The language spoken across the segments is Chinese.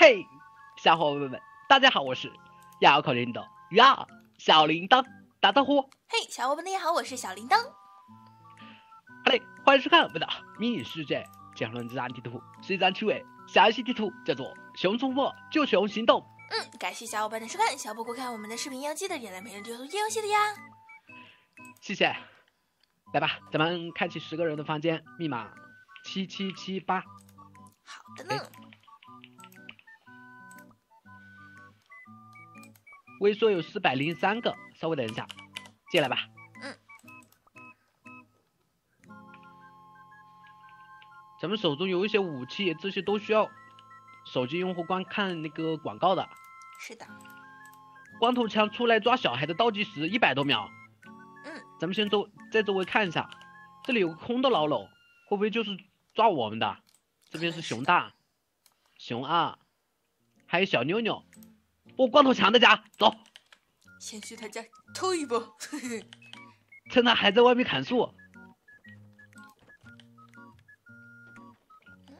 嘿，小伙伴们，大家好，我是咬口铃铛呀，小铃铛打招呼。嘿，小伙伴们大家好，我是小铃铛。好嘞，欢迎收看我们的迷你世界简论自然地图，虽然趣味，详细地图叫做熊出没就熊行动。感谢小伙伴的收看，小伙伴看我们的视频要记得点赞、评论、订阅、游戏的呀，谢谢。来吧，咱们开启10个人的房间，密码7778。好的呢。微缩有403个，稍微等一下，进来吧。咱们手中有一些武器，这些都需要手机用户观看那个广告的。是的。光头强出来抓小孩的倒计时100多秒。咱们先在周围看一下，这里有个空的牢笼，会不会就是抓我们的？这边是熊大、熊二，还有小妞妞。光头强的家，走，先去他家偷一波，趁他还在外面砍树。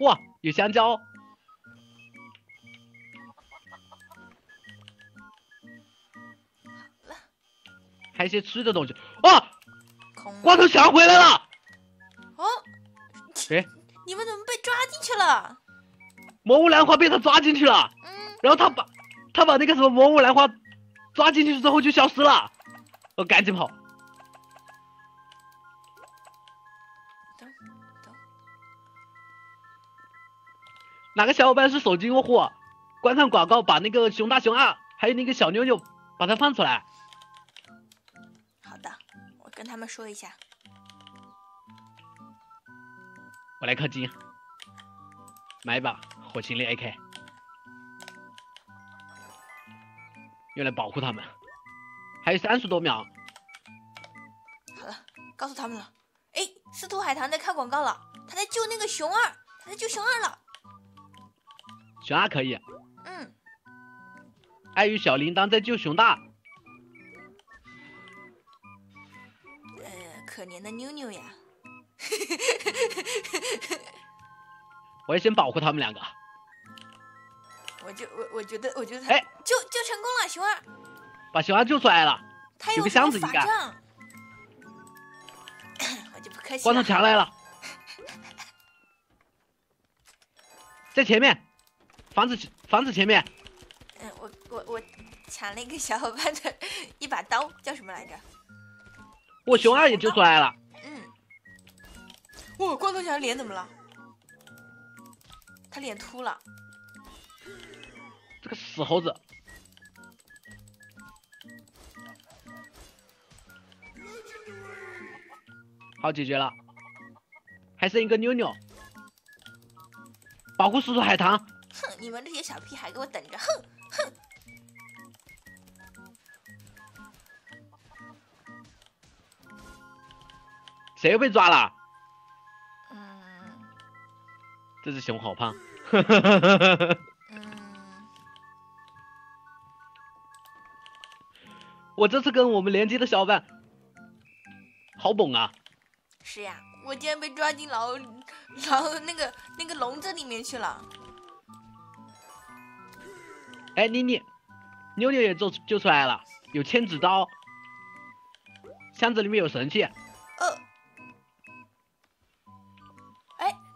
哇，有香蕉！好了，还有些吃的东西。哇，光头强回来了！哦，哎，你们怎么被抓进去了？魔物兰花被他抓进去了。然后他把那个什么魔物兰花抓进去之后就消失了，我赶紧跑。等，哪个小伙伴是手机用户？观看广告，把那个熊大、熊二还有那个小妞妞把它放出来。好的，我跟他们说一下。我来氪金，买一把火麒麟 AK。用来保护他们，还有30多秒。好了，告诉他们了。哎，司徒海棠在看广告了，他在救那个熊二，他在救熊二了。熊二可以。碍于小铃铛在救熊大。可怜的妞妞呀。我要先保护他们两个。我觉得他就成功了，熊二，把熊二救出来了，他有个箱子应该。我就不客气了。光头强来了，在前面，房子前面。我抢了一个小伙伴的一把刀，叫什么来着？我熊二也救出来了。哇，光头强脸怎么了？他脸秃了。这个死猴子！好，解决了，还剩一个妞妞，保护司徒海棠。哼，你们这些小屁孩，给我等着！哼哼。谁又被抓了？这只熊好胖。我这次跟我们连接的小伙伴好猛啊！是呀，我竟然被抓进那个笼子里面去了。哎，妞妞也救出来了，有千纸刀，箱子里面有神器。哎，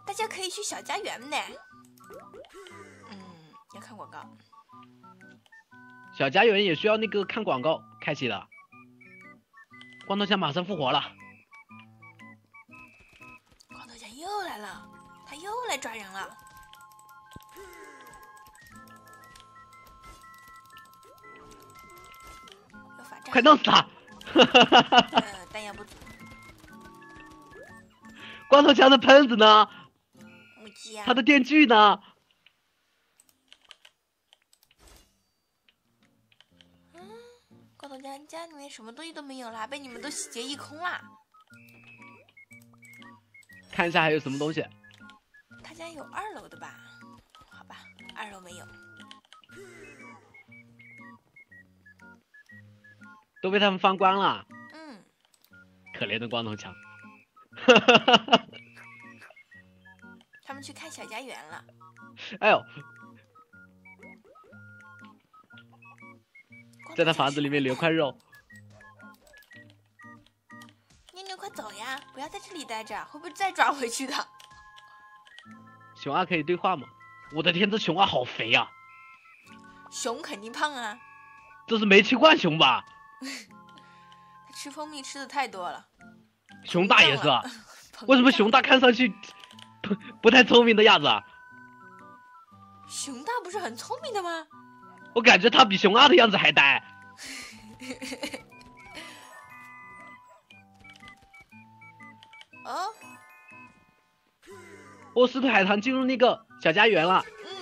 大家可以去小家园呢。要看广告。小家园也需要那个看广告开启的。光头强马上复活了。光头强又来了，他又来抓人了。要罚站！快弄死他！弹药不足。光头强的喷子呢？他的电锯呢？家里面什么东西都没有啦，被你们都洗劫一空啦。看一下还有什么东西。他家有2楼的吧？好吧，2楼没有。都被他们放光了。可怜的光头强。他们去看小家园了。哎呦，在他房子里面留块肉。妞妞，快走呀！不要在这里待着，会不会再抓回去的？熊二可以对话吗？我的天，这熊二好肥啊！熊肯定胖啊！这是煤气罐熊吧？他吃蜂蜜吃的太多了。熊大也是啊？为什么熊大看上去不太聪明的样子啊？ 熊大不是很聪明的吗？我感觉他比熊二的样子还呆。哦，波斯特海棠进入那个小家园了。嗯。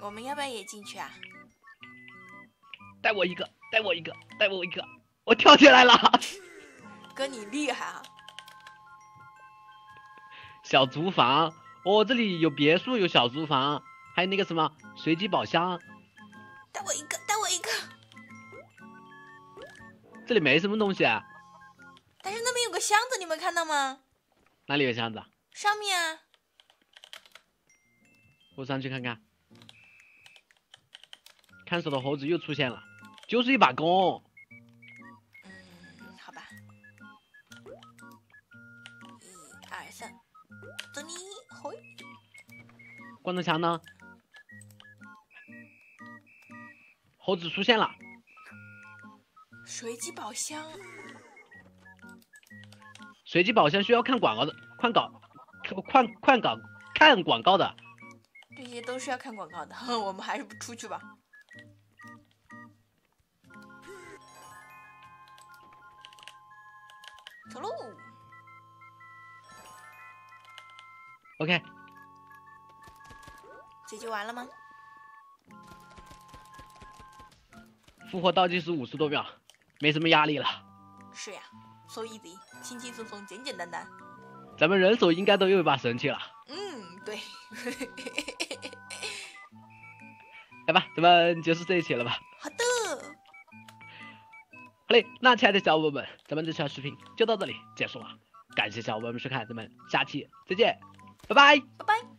我们要不要也进去啊？带我一个，带我一个，带我一个！我跳起来了。哥，你厉害啊！ 小竹房哦，这里有别墅，有小竹房，还有那个什么随机宝箱。带我一个，带我一个。这里没什么东西啊。但是那边有个箱子，你们看到吗？哪里有箱子？上面啊。我上去看看。看守的猴子又出现了，就是一把弓。嗯，好吧。1、2、3。 走你回。关头强呢？猴子出现了。随机宝箱。随机宝箱需要看广告的，看广告的。这些都是要看广告的，我们还是不出去吧。走喽。 OK， 解决完了吗？复活倒计时50多秒，没什么压力了。是呀 ，so easy， 轻轻松松，简简单单。咱们人手应该都有一把神器了。嗯，对。来吧，咱们结束这一期了吧？好的。好嘞，那亲爱的小伙伴们，咱们这条视频就到这里结束了，感谢小伙伴们收看，咱们下期再见。 拜拜，拜拜。